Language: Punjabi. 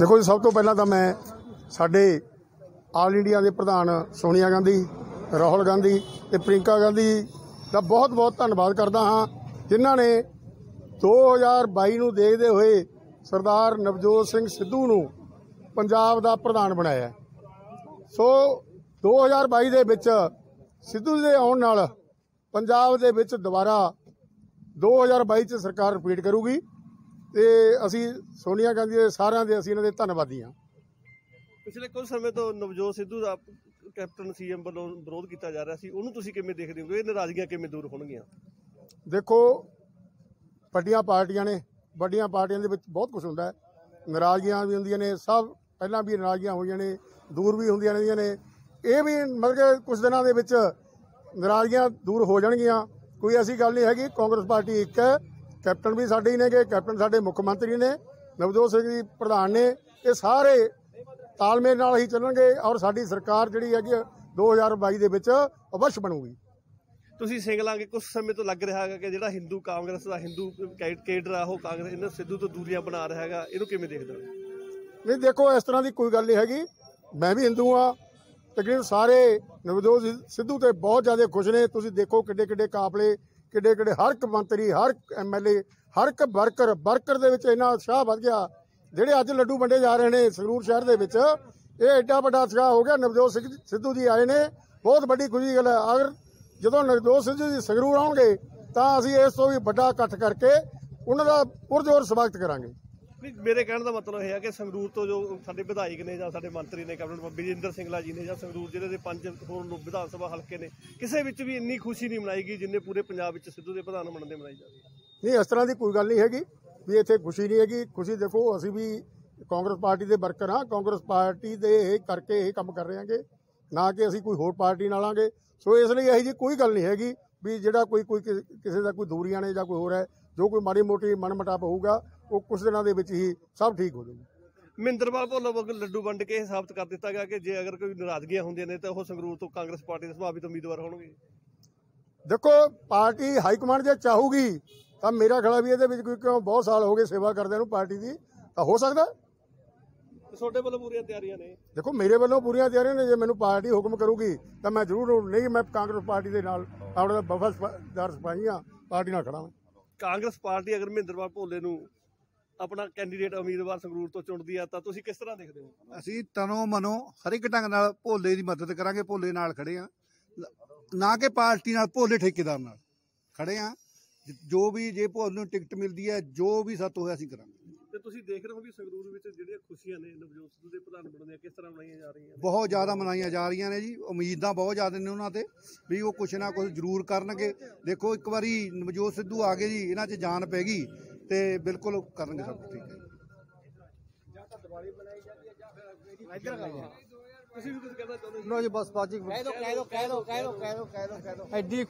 देखो जी, सब तो पहला तो मैं साढ़े ऑल इंडिया के प्रधान सोनिया गांधी, राहुल गांधी ते प्रियंका गांधी का बहुत बहुत धन्यवाद करता हाँ, जिन्हों ने 2022 नूं देखदे होए सरदार नवजोत सिंह सिद्धू नूं पंजाब का प्रधान बनाया। सो 2022 दे विच सिद्धू दे आउण नाल पंजाब दे विच दुबारा 2022 च सरकार रिपीट करूगी ते असी सोनिया गांधी दे सारिआं दे असी इन्हां दे धन्नवादी हां। पिछले कुछ समय तो नवजोत सिद्धू दा कैप्टन सीएम ਵੱਲੋਂ ਵਿਰੋਧ ਕੀਤਾ ਜਾ ਰਿਹਾ ਸੀ, ਉਹਨੂੰ ਤੁਸੀਂ ਕਿਵੇਂ ਦੇਖਦੇ ਹੋ? ਇਹ ਨਾਰਾਜ਼ਗੀਆਂ ਕਿਵੇਂ ਦੂਰ ਹੋਣਗੀਆਂ? ਦੇਖੋ, ਵੱਡੀਆਂ ਪਾਰਟੀਆਂ ਨੇ, ਵੱਡੀਆਂ ਪਾਰਟੀਆਂ ਦੇ ਵਿੱਚ ਬਹੁਤ ਕੁਝ ਹੁੰਦਾ ਹੈ, ਨਾਰਾਜ਼ਗੀਆਂ ਵੀ ਹੁੰਦੀਆਂ ਨੇ, ਸਭ ਪਹਿਲਾਂ ਵੀ ਨਾਰਾਜ਼ਗੀਆਂ ਹੋਈਆਂ ਨੇ, ਦੂਰ ਵੀ ਹੁੰਦੀਆਂ ਰਹਿੰਦੀਆਂ ਨੇ। ਇਹ ਵੀ ਮਤਲਬ ਕਿ ਕੁਝ ਦਿਨਾਂ ਦੇ ਵਿੱਚ ਨਾਰਾਜ਼ਗੀਆਂ ਦੂਰ ਹੋ ਜਾਣਗੀਆਂ, ਕੋਈ ਐਸੀ ਗੱਲ ਨਹੀਂ ਹੈਗੀ। ਕਾਂਗਰਸ ਪਾਰਟੀ ਇੱਕ ਹੈ, ਕੈਪਟਨ ਵੀ ਸਾਡੇ ਹੀ ਨੇਗੇ, ਕੈਪਟਨ ਸਾਡੇ ਮੁੱਖ ਮੰਤਰੀ ਨੇ, ਨਵਜੋਤ ਸਿੰਘ ਜੀ ਪ੍ਰਧਾਨ ਨੇ, ਇਹ ਸਾਰੇ तालमेल नाल ही चलणगे और साडी सरकार जिहड़ी है कि 2022 दे विच अवश्य बनूगी। तुसीं सिंगला के कुछ समय तो लग रहा है कि जिहड़ा हिंदू कांग्रेस दा हिंदू कैडर आ ओह कांग्रेस इन्हां सिद्धू तो दूरियां बना रहा है, इहनूं किवें देखदे हो? नहीं देखो, इस तरह की कोई गल नहीं हैगी। मैं भी हिंदू हाँ, तकरीबन सारे नवजोत सिद्धू तो बहुत ज़्यादा खुश ने। तुसीं देखो किड्डे किड्डे काफले, किड्डे किड्डे हर एक मंत्री, हर एक MLA, हर एक वर्कर दे विच इन्ना उत्साह वध गया। ਜਿਹੜੇ ਅੱਜ ਲੱਡੂ ਵੰਡੇ ਜਾ ਰਹੇ ਨੇ ਸੰਗਰੂਰ ਸ਼ਹਿਰ ਦੇ ਵਿੱਚ, ਇਹ ਐਡਾ ਵੱਡਾ ਉਤਸ਼ਾਹ ਹੋ ਗਿਆ। ਨਵਜੋਤ ਸਿੰਘ ਸਿੱਧੂ ਜੀ ਆਏ ਨੇ, ਬਹੁਤ ਵੱਡੀ ਖੁਸ਼ੀ ਗੱਲ ਹੈ। ਅਗਰ ਜਦੋਂ ਨਵਜੋਤ ਸਿੰਘ ਜੀ ਸੰਗਰੂਰ ਆਉਣਗੇ ਤਾਂ ਅਸੀਂ ਇਸ ਤੋਂ ਵੀ ਵੱਡਾ ਇਕੱਠ ਕਰਕੇ ਉਹਨਾਂ ਦਾ ਪੁਰਜ਼ੋਰ ਸਵਾਗਤ ਕਰਾਂਗੇ। ਮੇਰੇ ਕਹਿਣ ਦਾ ਮਤਲਬ ਇਹ ਹੈ ਕਿ ਸੰਗਰੂਰ ਤੋਂ ਜੋ ਸਾਡੇ ਵਿਧਾਇਕ ਨੇ ਜਾਂ ਸਾਡੇ ਮੰਤਰੀ ਨੇ, ਕੈਪਟਨ ਵਿਜੇਂਦਰ ਸਿੰਘਲਾ ਜੀ ਨੇ, ਜਾਂ ਸੰਗਰੂਰ ਜ਼ਿਲ੍ਹੇ ਦੇ 5 ਹੋਰ ਵਿਧਾਨ ਸਭਾ ਹਲਕੇ ਨੇ, ਕਿਸੇ ਵਿੱਚ ਵੀ ਇੰਨੀ ਖੁਸ਼ੀ ਨਹੀਂ ਮਨਾਈ ਗਈ ਜਿੰਨੇ ਪੂਰੇ ਪੰਜਾਬ ਵਿੱਚ ਸਿੱਧੂ ਦੇ ਪ੍ਰਧਾਨ ਬਣਨ ਦੇ ਮਨਾਈ ਜਾ ਰਹੀ ਹੈ। ਨਹੀਂ, ਇਸ ਤਰ੍ਹਾਂ ਦੀ ਕੋਈ ਗੱਲ ਨਹੀਂ ਹੈਗੀ ਵੀ ਇੱਥੇ ਖੁਸ਼ੀ ਨਹੀਂ ਹੈਗੀ। ਖੁਸ਼ੀ ਦੇਖੋ, ਅਸੀਂ ਵੀ ਕਾਂਗਰਸ ਪਾਰਟੀ ਦੇ ਵਰਕਰ ਹਾਂ, ਕਾਂਗਰਸ ਪਾਰਟੀ ਦੇ ਇਹ ਕਰਕੇ ਇਹ ਕੰਮ ਕਰ ਰਹੇ ਹਾਂਗੇ, ਨਾ ਕਿ ਅਸੀਂ ਕੋਈ ਹੋਰ ਪਾਰਟੀ ਨਾਲ ਆਂਗੇ। ਸੋ ਇਸ ਲਈ ਇਹੋ ਜਿਹੀ ਕੋਈ ਗੱਲ ਨਹੀਂ ਹੈਗੀ ਵੀ ਜਿਹੜਾ ਕੋਈ ਕਿਸੇ ਦਾ ਕੋਈ ਦੂਰੀਆਂ ਨੇ ਜਾਂ ਕੋਈ ਹੋਰ ਹੈ, ਜੋ ਕੋਈ ਮਾੜੀ ਮੋਟੀ ਮਨਮਟਾਪ ਹੋਊਗਾ ਉਹ ਕੁਝ ਦਿਨਾਂ ਦੇ ਵਿੱਚ ਹੀ ਸਭ ਠੀਕ ਹੋ ਜਾਊਗਾ। ਮਹਿੰਦਰਪਾਲ ਭੋਲਾ ਵੱਲੋਂ ਲੱਡੂ ਵੰਡ ਕੇ ਸਾਬਤ ਕਰ ਦਿੱਤਾ ਗਿਆ ਕਿ ਜੇ ਅਗਰ ਕੋਈ ਨਾਰਾਜ਼ਗੀਆਂ ਹੁੰਦੀਆਂ ਨੇ ਤਾਂ ਉਹ ਸੰਗਰੂਰ ਤੋਂ ਕਾਂਗਰਸ ਪਾਰਟੀ ਦੇ ਸੰਭਾਵਿਤ ਉਮੀਦਵਾਰ ਹੋਣਗੇ। ਦੇਖੋ, ਪਾਰਟੀ ਹਾਈ ਕਮਾਂਡ ਜੇ ਚਾਹੂਗੀ ਤਾਂ ਮੇਰਾ ਖਿਆਲ ਵੀ ਇਹਦੇ ਵਿੱਚ ਕੋਈ, ਕਿਉਂ ਬਹੁਤ ਸਾਲ ਹੋ ਗਏ ਸੇਵਾ ਕਰਦਿਆਂ ਨੂੰ ਪਾਰਟੀ ਦੀ, ਤਾਂ ਹੋ ਸਕਦਾ। ਤੁਹਾਡੇ ਵੱਲੋਂ ਪੂਰੀਆਂ ਤਿਆਰੀਆਂ ਨੇ? ਦੇਖੋ, ਮੇਰੇ ਵੱਲੋਂ ਪੂਰੀਆਂ ਤਿਆਰੀਆਂ ਨੇ, ਜੇ ਮੈਨੂੰ ਪਾਰਟੀ ਹੁਕਮ ਕਰੂਗੀ ਤਾਂ ਮੈਂ ਜ਼ਰੂਰ, ਨਹੀਂ ਮੈਂ ਕਾਂਗਰਸ ਪਾਰਟੀ ਦੇ ਨਾਲ ਆਪਣਾ ਵਫਾਦਾਰ ਸਿਪਾਹੀ ਹਾਂ, ਪਾਰਟੀ ਨਾਲ ਖੜਾ ਹਾਂ। ਕਾਂਗਰਸ ਪਾਰਟੀ ਅਗਰ ਮਹਿੰਦਰਪਾਲ ਭੋਲੇ ਨੂੰ ਆਪਣਾ ਕੈਂਡੀਡੇਟ ਉਮੀਦਵਾਰ ਸੰਗਰੂਰ ਤੋਂ ਚੁਣਦੀ ਆ ਤਾਂ ਤੁਸੀਂ ਕਿਸ ਤਰ੍ਹਾਂ ਦੇਖਦੇ ਹੋ? ਅਸੀਂ ਤਨੋਂ ਮਨੋਂ ਹਰ ਇੱਕ ਢੰਗ ਨਾਲ ਭੋਲੇ ਦੀ ਮਦਦ ਕਰਾਂਗੇ, ਭੋਲੇ ਨਾਲ ਖੜੇ ਹਾਂ, ਨਾ ਕਿ ਪਾਰਟੀ ਨਾਲ, ਭੋਲੇ ਠੇਕੇਦਾਰ ਨਾਲ ਖੜੇ ਹਾਂ। जो भी जे भोल नूं टिकट मिलती है, जो भी सत होया असीं करांगे। ते तुसीं देख रहे हो भी संगरूर विच जिहड़ियां खुशियां ने नवजोत सिद्धू दे प्रधान बनने किस तरह मनाईयां जा रही हैं? बहुत ज़्यादा मनाईयां जा रही ने जी, उम्मीदां बहुत ज़्यादा ने उन्हां ते भी वो कुछ ना कुछ जरूर करनगे। देखो, एक बारी नवजोत सिद्धू आ गए जी, इन्हां 'च जान पै गई ते बिल्कुल करनगे सब ठीक है। लो जी, बस बाजी